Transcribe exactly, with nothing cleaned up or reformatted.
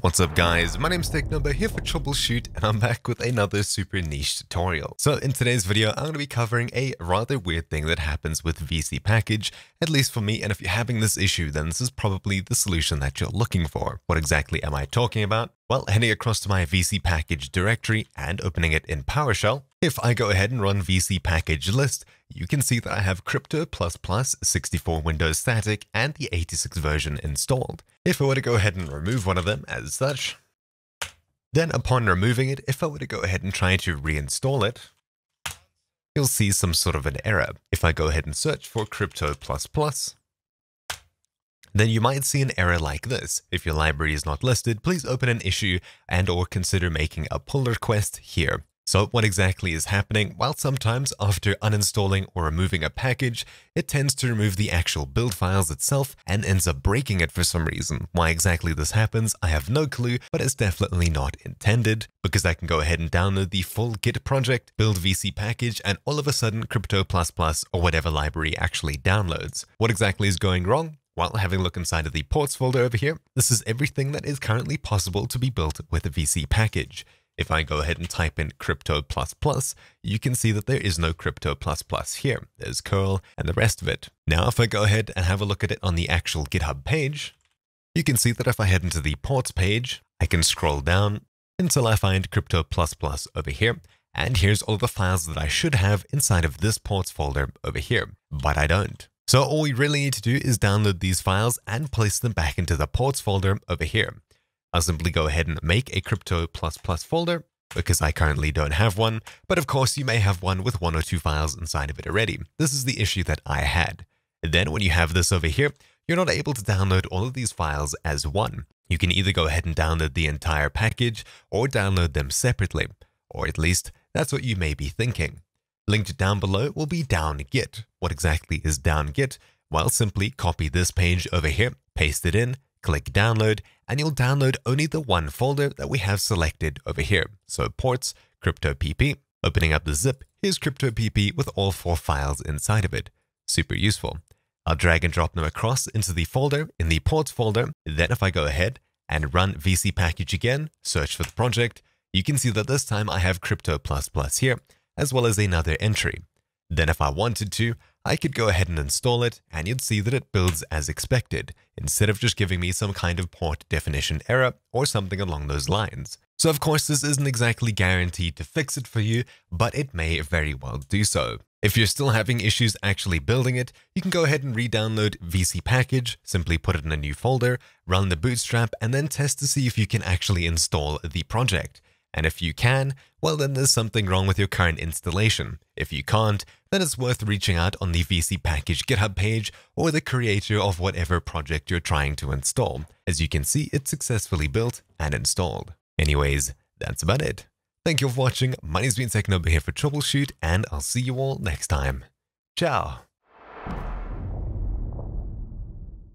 What's up guys, my name's Tech Number here for Troubleshoot and I'm back with another super niche tutorial. So in today's video, I'm going to be covering a rather weird thing that happens with V C package, at least for me, and if you're having this issue, then this is probably the solution that you're looking for. What exactly am I talking about? Well, heading across to my V C package directory and opening it in PowerShell, if I go ahead and run V C package list, you can see that I have crypto++, sixty-four Windows static, and the eighty-six version installed. If I were to go ahead and remove one of them as such, then upon removing it, if I were to go ahead and try to reinstall it, you'll see some sort of an error. If I go ahead and search for crypto++, then you might see an error like this. If your library is not listed, please open an issue and or consider making a pull request here. So what exactly is happening? Well, sometimes after uninstalling or removing a package, it tends to remove the actual build files itself and ends up breaking it for some reason. Why exactly this happens, I have no clue, but it's definitely not intended because I can go ahead and download the full Git project, build V C package, and all of a sudden crypto++ or whatever library actually downloads. What exactly is going wrong? While having a look inside of the ports folder over here, this is everything that is currently possible to be built with a V C package. If I go ahead and type in crypto++, you can see that there is no crypto++ here. There's curl and the rest of it. Now, if I go ahead and have a look at it on the actual GitHub page, you can see that if I head into the ports page, I can scroll down until I find crypto++ over here. And here's all the files that I should have inside of this ports folder over here, but I don't. So all we really need to do is download these files and place them back into the ports folder over here. I'll simply go ahead and make a crypto++ folder because I currently don't have one, but of course you may have one with one or two files inside of it already. This is the issue that I had. Then when you have this over here, you're not able to download all of these files as one. You can either go ahead and download the entire package or download them separately, or at least that's what you may be thinking. Linked down below will be DownGit. What exactly is DownGit? Well, simply copy this page over here, paste it in, click download, and you'll download only the one folder that we have selected over here. So ports, crypto P P, opening up the zip, here's crypto P P with all four files inside of it. Super useful. I'll drag and drop them across into the folder in the ports folder. Then if I go ahead and run V C package again, search for the project, you can see that this time I have crypto++ here, as well as another entry. Then if I wanted to, I could go ahead and install it and you'd see that it builds as expected, instead of just giving me some kind of port definition error or something along those lines. So of course, this isn't exactly guaranteed to fix it for you, but it may very well do so. If you're still having issues actually building it, you can go ahead and re-download V C package, simply put it in a new folder, run the bootstrap, and then test to see if you can actually install the project. And if you can, well then there's something wrong with your current installation. If you can't, then it's worth reaching out on the V C package GitHub page or the creator of whatever project you're trying to install. As you can see, it's successfully built and installed. Anyways, that's about it. Thank you for watching. My name's Ben Sekhno here for Troubleshoot, and I'll see you all next time. Ciao!